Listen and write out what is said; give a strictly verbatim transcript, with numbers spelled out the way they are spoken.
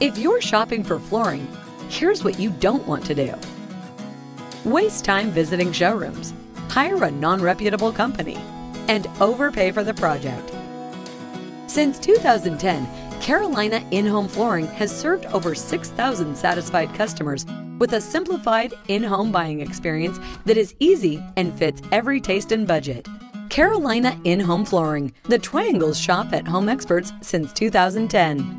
If you're shopping for flooring, here's what you don't want to do. Waste time visiting showrooms, hire a non-reputable company, and overpay for the project. Since two thousand ten, Carolina In-Home Flooring has served over six thousand satisfied customers with a simplified in-home buying experience that is easy and fits every taste and budget. Carolina In-Home Flooring, the Triangle's shop at home experts since two thousand ten.